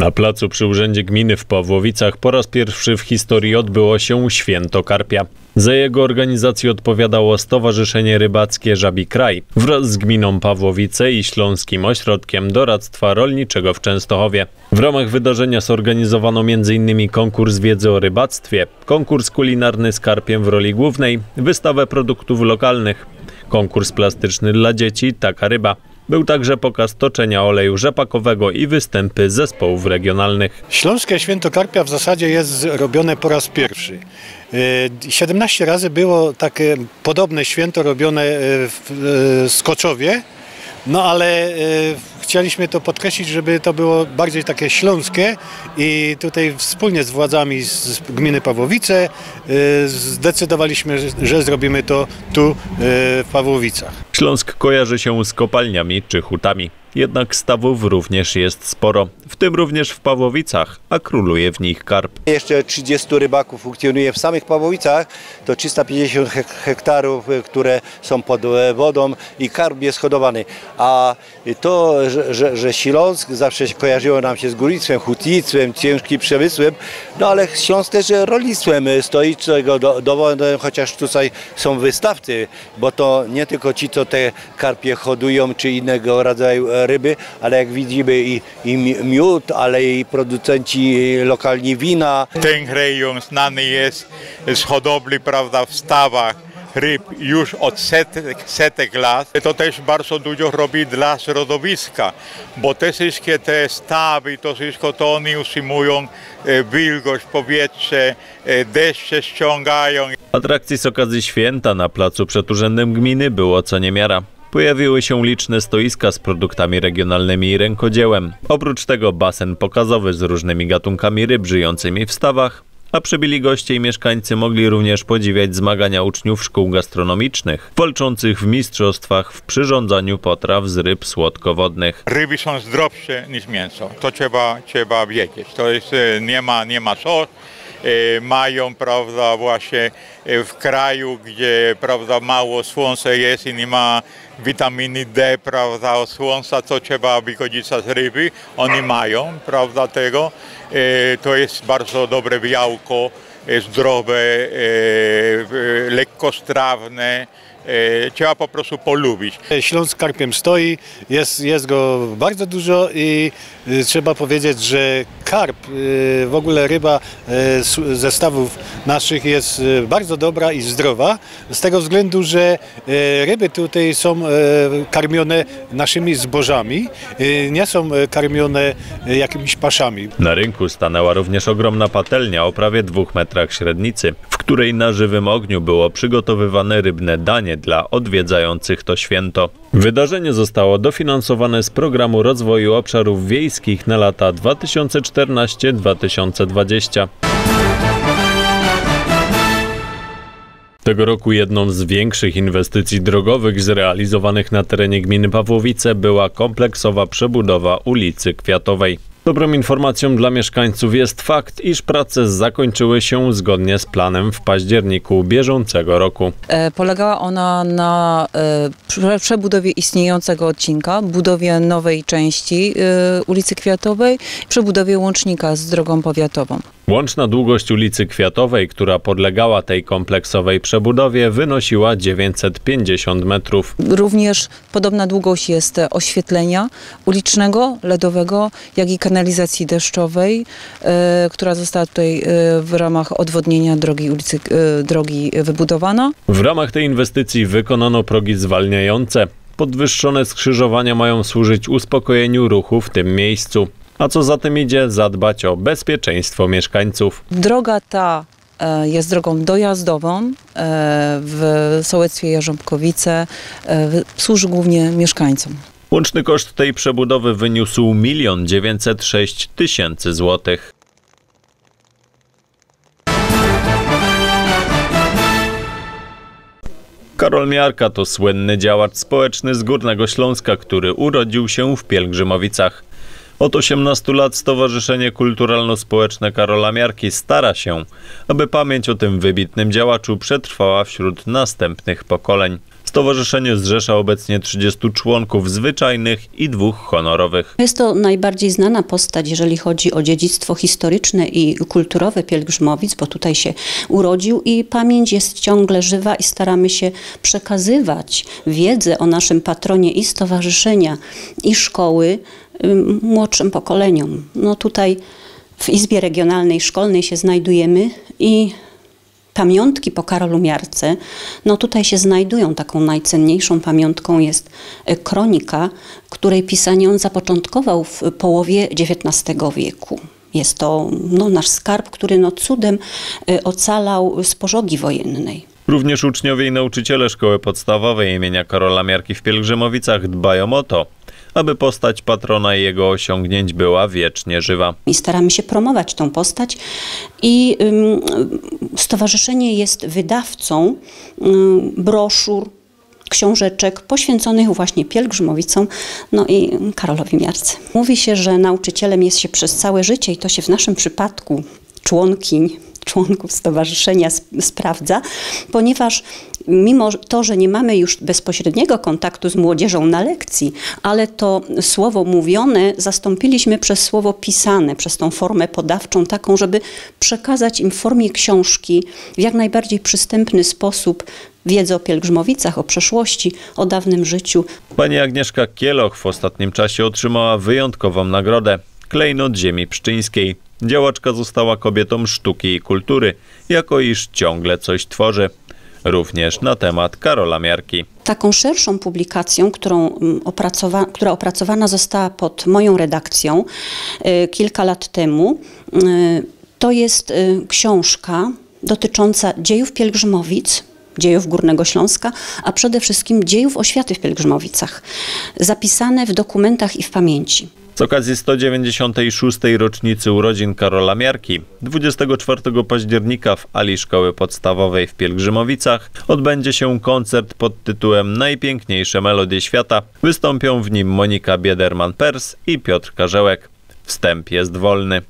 Na placu przy Urzędzie Gminy w Pawłowicach po raz pierwszy w historii odbyło się Święto Karpia. Za jego organizację odpowiadało Stowarzyszenie Rybackie Żabi Kraj wraz z gminą Pawłowice i Śląskim Ośrodkiem Doradztwa Rolniczego w Częstochowie. W ramach wydarzenia zorganizowano m.in. konkurs wiedzy o rybactwie, konkurs kulinarny z karpiem w roli głównej, wystawę produktów lokalnych, konkurs plastyczny dla dzieci Taka ryba. Był także pokaz toczenia oleju rzepakowego i występy zespołów regionalnych. Śląskie Święto Karpia w zasadzie jest robione po raz pierwszy. 17 razy było takie podobne święto robione w Skoczowie, no ale chcieliśmy to podkreślić, żeby to było bardziej takie śląskie i tutaj wspólnie z władzami z gminy Pawłowice zdecydowaliśmy, że zrobimy to tu w Pawłowicach. Śląsk kojarzy się z kopalniami czy hutami, jednak stawów również jest sporo, w tym również w Pawłowicach, a króluje w nich karp. Jeszcze 30 rybaków funkcjonuje w samych Pawłowicach, to 350 hektarów, które są pod wodą i karp jest hodowany. A to, że Śląsk zawsze kojarzyło nam się z górnictwem, hutnictwem, ciężkim przemysłem, no ale Śląsk też rolnictwem stoi, czego dowodem, chociaż tutaj są wystawcy, bo to nie tylko ci, co te karpie hodują, czy innego rodzaju ryby, ale jak widzimy i miód, ale i producenci lokalni wina. Ten rejon znany jest z hodowli, prawda, w stawach ryb już od setek lat. To też bardzo dużo robi dla środowiska, bo te wszystkie te stawy, to wszystko to oni utrzymują wilgoć, powietrze, deszcze ściągają. Atrakcji z okazji święta na placu przed Urzędem Gminy było co niemiara. Pojawiły się liczne stoiska z produktami regionalnymi i rękodziełem. Oprócz tego basen pokazowy z różnymi gatunkami ryb żyjącymi w stawach, a przybyli goście i mieszkańcy mogli również podziwiać zmagania uczniów szkół gastronomicznych, walczących w mistrzostwach w przyrządzaniu potraw z ryb słodkowodnych. Ryby są zdrowsze niż mięso, to trzeba wiedzieć, to jest, nie ma sos. Mają, prawda, właśnie w kraju, gdzie, prawda, mało słońca jest i nie ma witaminy D, prawda, od słońca, co trzeba wykorzystać z ryby, oni mają, prawda, tego. To jest bardzo dobre białko, zdrowe, lekkostrawne. Trzeba po prostu polubić. Śląsk karpiem stoi, jest go bardzo dużo i trzeba powiedzieć, że karp, w ogóle ryba ze stawów naszych jest bardzo dobra i zdrowa, z tego względu, że ryby tutaj są karmione naszymi zbożami, nie są karmione jakimiś paszami. Na rynku stanęła również ogromna patelnia o prawie 2 metrach średnicy, w której na żywym ogniu było przygotowywane rybne danie dla odwiedzających to święto. Wydarzenie zostało dofinansowane z Programu Rozwoju Obszarów Wiejskich na lata 2014-2020. Tego roku jedną z większych inwestycji drogowych zrealizowanych na terenie gminy Pawłowice była kompleksowa przebudowa ulicy Kwiatowej. Dobrą informacją dla mieszkańców jest fakt, iż prace zakończyły się zgodnie z planem w październiku bieżącego roku. Polegała ona na przebudowie istniejącego odcinka, budowie nowej części ulicy Kwiatowej, przebudowie łącznika z drogą powiatową. Łączna długość ulicy Kwiatowej, która podlegała tej kompleksowej przebudowie, wynosiła 950 metrów. Również podobna długość jest oświetlenia ulicznego, ledowego, jak i kanalizacji deszczowej, która została tutaj w ramach odwodnienia drogi wybudowana. W ramach tej inwestycji wykonano progi zwalniające. Podwyższone skrzyżowania mają służyć uspokojeniu ruchu w tym miejscu, a co za tym idzie, zadbać o bezpieczeństwo mieszkańców. Droga ta jest drogą dojazdową w sołectwie Jarząbkowice, służy głównie mieszkańcom. Łączny koszt tej przebudowy wyniósł 1 906 000 złotych. Karol Miarka to słynny działacz społeczny z Górnego Śląska, który urodził się w Pielgrzymowicach. Od 18 lat Stowarzyszenie Kulturalno-Społeczne Karola Miarki stara się, aby pamięć o tym wybitnym działaczu przetrwała wśród następnych pokoleń. Stowarzyszenie zrzesza obecnie 30 członków zwyczajnych i 2 honorowych. Jest to najbardziej znana postać, jeżeli chodzi o dziedzictwo historyczne i kulturowe Pielgrzymowic, bo tutaj się urodził i pamięć jest ciągle żywa i staramy się przekazywać wiedzę o naszym patronie i stowarzyszenia, i szkoły młodszym pokoleniom. No tutaj w Izbie Regionalnej Szkolnej się znajdujemy i pamiątki po Karolu Miarce, no tutaj się znajdują. Taką najcenniejszą pamiątką jest kronika, której pisanie on zapoczątkował w połowie XIX wieku. Jest to nasz skarb, który cudem ocalał z pożogi wojennej. Również uczniowie i nauczyciele Szkoły Podstawowej imienia Karola Miarki w Pielgrzymowicach dbają o to, aby postać patrona i jego osiągnięć była wiecznie żywa. I staramy się promować tą postać i stowarzyszenie jest wydawcą broszur, książeczek poświęconych właśnie Pielgrzymowicom, no i Karolowi Miarce. Mówi się, że nauczycielem jest się przez całe życie i to się w naszym przypadku członków stowarzyszenia sprawdza, ponieważ mimo to, że nie mamy już bezpośredniego kontaktu z młodzieżą na lekcji, ale to słowo mówione zastąpiliśmy przez słowo pisane, przez tą formę podawczą taką, żeby przekazać im w formie książki w jak najbardziej przystępny sposób wiedzę o Pielgrzymowicach, o przeszłości, o dawnym życiu. Pani Agnieszka Kieloch w ostatnim czasie otrzymała wyjątkową nagrodę Klejnot Ziemi Pszczyńskiej. Działaczka została kobietą sztuki i kultury, jako iż ciągle coś tworzy, również na temat Karola Miarki. Taką szerszą publikacją, która opracowana została pod moją redakcją kilka lat temu, to jest książka dotycząca dziejów Pielgrzymowic, dziejów Górnego Śląska, a przede wszystkim dziejów oświaty w Pielgrzymowicach, zapisane w dokumentach i w pamięci. Z okazji 196. rocznicy urodzin Karola Miarki 24 października w Ali Szkoły Podstawowej w Pielgrzymowicach odbędzie się koncert pod tytułem Najpiękniejsze Melodie Świata. Wystąpią w nim Monika Biederman-Pers i Piotr Karzełek. Wstęp jest wolny.